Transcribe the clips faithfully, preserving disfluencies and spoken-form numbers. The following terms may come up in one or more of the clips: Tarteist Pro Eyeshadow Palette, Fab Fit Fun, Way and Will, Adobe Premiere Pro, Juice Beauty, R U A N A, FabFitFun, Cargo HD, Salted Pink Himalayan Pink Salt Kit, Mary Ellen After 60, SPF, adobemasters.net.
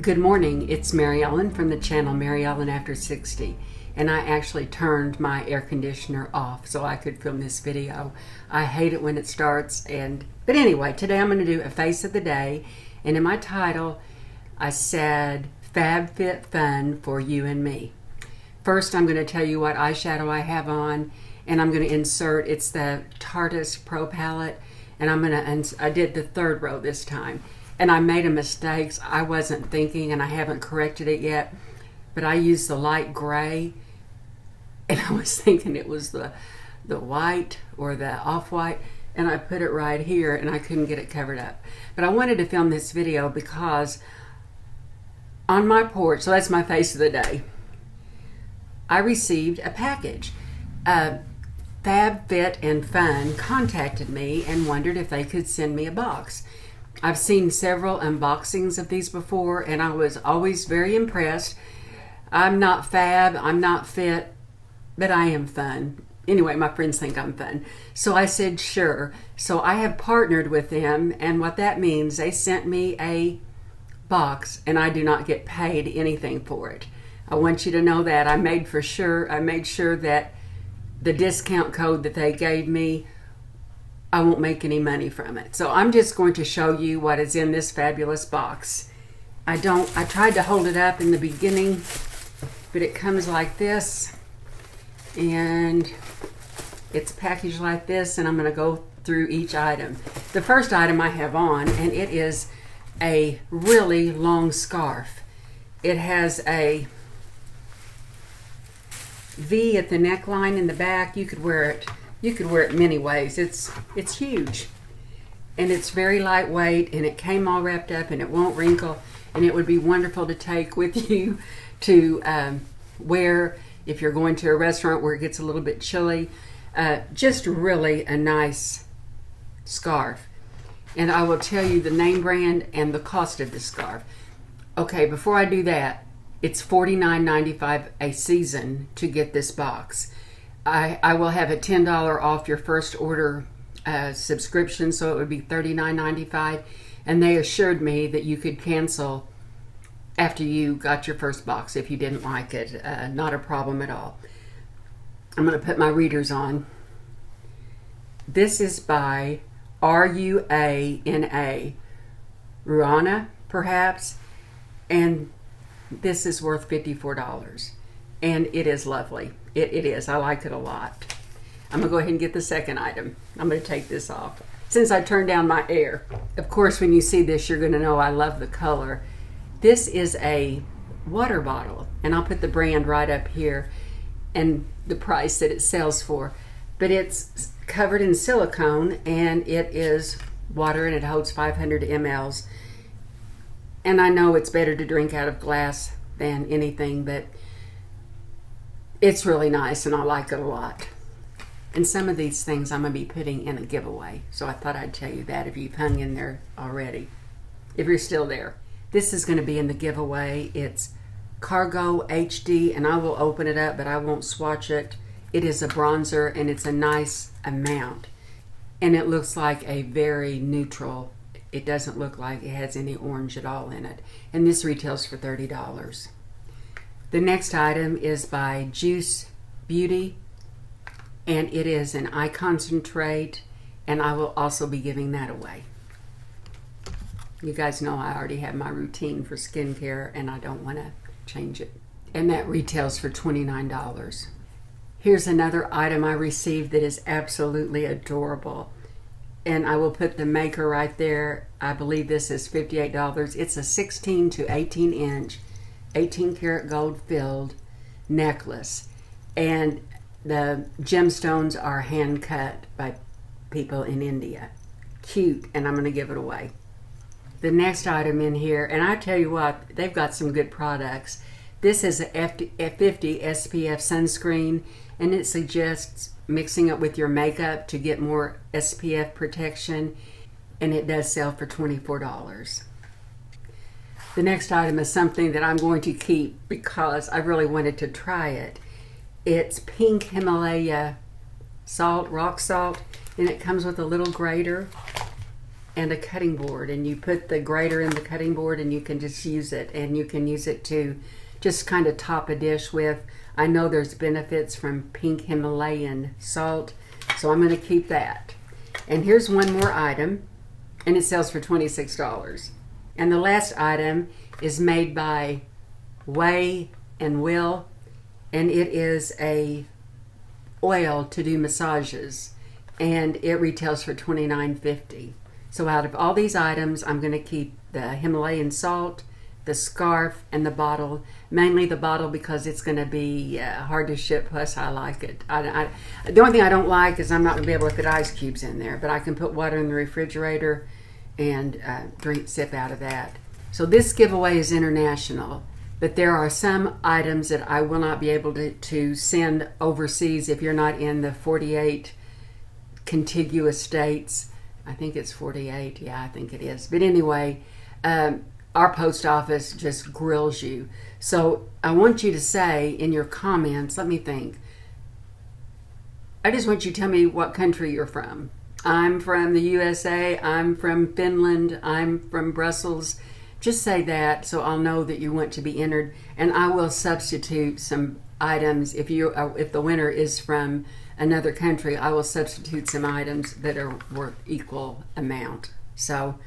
Good morning, it's Mary Ellen from the channel Mary Ellen After sixty, and I actually turned my air conditioner off so I could film this video. I hate it when it starts, and but anyway, today I'm going to do a face of the day, and in my title I said Fab Fit Fun for you and me. First I'm going to tell you what eyeshadow I have on, and I'm going to insert, it's the Tarteist Pro Palette, and I'm going to, I did the third row this time. And I made a mistake. I wasn't thinking, and I haven't corrected it yet, but I used the light gray, and I was thinking it was the the white or the off-white, and I put it right here, and I couldn't get it covered up. But I wanted to film this video because on my porch, so that's my face of the day, I received a package. Uh, Fab Fit and Fun contacted me and wondered if they could send me a box. I've seen several unboxings of these before, and I was always very impressed. I'm not fab, I'm not fit, but I am fun. Anyway, my friends think I'm fun. So I said, sure. So I have partnered with them, and what that means, they sent me a box, and I do not get paid anything for it. I want you to know that. I made for sure, I made sure that the discount code that they gave me, I won't make any money from it. So I'm just going to show you what is in this fabulous box. I don't, I tried to hold it up in the beginning, but it comes like this, and it's packaged like this, and I'm gonna go through each item. The first item I have on, and it is a really long scarf. It has a V at the neckline in the back. You could wear it You could wear it many ways. It's it's huge, and it's very lightweight, and it came all wrapped up, and it won't wrinkle, and it would be wonderful to take with you to um, wear if you're going to a restaurant where it gets a little bit chilly. Uh, just really a nice scarf, and I will tell you the name brand and the cost of the scarf. Okay, before I do that, it's forty-nine ninety-five a season to get this box. I, I will have a ten dollars off your first order uh, subscription, so it would be thirty-nine ninety-five, and they assured me that you could cancel after you got your first box if you didn't like it. Uh, not a problem at all. I'm going to put my readers on. This is by R U A N A, R U A N A perhaps, and this is worth fifty-four dollars, and it is lovely. It, it is. I like it a lot. I'm going to go ahead and get the second item. I'm going to take this off since I turned down my air. Of course, when you see this, you're going to know I love the color. This is a water bottle, and I'll put the brand right up here and the price that it sells for. But it's covered in silicone, and it is water, and it holds five hundred milliliters. And I know it's better to drink out of glass than anything, but it's really nice, and I like it a lot. And some of these things I'm going to be putting in a giveaway, so I thought I'd tell you that if you've hung in there already, if you're still there. This is going to be in the giveaway. It's Cargo H D, and I will open it up, but I won't swatch it. It is a bronzer, and it's a nice amount, and it looks like a very neutral. It doesn't look like it has any orange at all in it, and this retails for thirty dollars. The next item is by Juice Beauty, and it is an eye concentrate, and I will also be giving that away. You guys know I already have my routine for skincare, and I don't want to change it. And that retails for twenty-nine dollars. Here's another item I received that is absolutely adorable, and I will put the maker right there. I believe this is fifty-eight dollars. It's a sixteen to eighteen inch. eighteen karat gold filled necklace, and the gemstones are hand cut by people in India. Cute, and I'm going to give it away. The next item in here, and I tell you what, they've got some good products. This is a F fifty S P F sunscreen, and it suggests mixing it with your makeup to get more S P F protection, and it does sell for twenty-four dollars. The next item is something that I'm going to keep because I really wanted to try it. It's pink Himalaya salt, rock salt, and it comes with a little grater, and a cutting board, and you put the grater in the cutting board and you can just use it, and you can use it to just kind of top a dish with. I know there's benefits from pink Himalayan salt, so I'm going to keep that. And here's one more item, and it sells for twenty-six dollars. And the last item is made by Way and Will, and it is a oil to do massages, and it retails for twenty-nine fifty. So out of all these items, I'm going to keep the Himalayan salt, the scarf, and the bottle. Mainly the bottle because it's going to be uh, hard to ship, plus I like it. I, I, the only thing I don't like is I'm not going to be able to put ice cubes in there, but I can put water in the refrigerator and uh, drink, sip out of that. So this giveaway is international, but there are some items that I will not be able to, to send overseas if you're not in the forty-eight contiguous states. I think it's forty-eight. Yeah, I think it is. But anyway, um, our post office just grills you. So I want you to say in your comments, let me think. I just want you to tell me what country you're from. I'm from the U S A, I'm from Finland, I'm from Brussels. Just say that so I'll know that you want to be entered, and I will substitute some items. If you, if the winner is from another country, I will substitute some items that are worth equal amount. So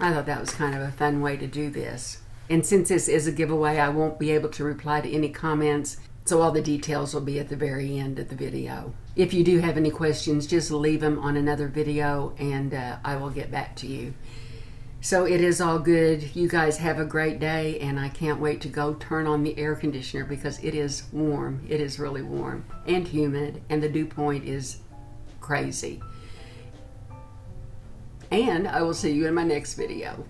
I thought that was kind of a fun way to do this. And since this is a giveaway, I won't be able to reply to any comments, so all the details will be at the very end of the video. If you do have any questions, just leave them on another video, and uh, I will get back to you. So it is all good. You guys have a great day, and I can't wait to go turn on the air conditioner because it is warm. It is really warm and humid, and the dew point is crazy. And I will see you in my next video.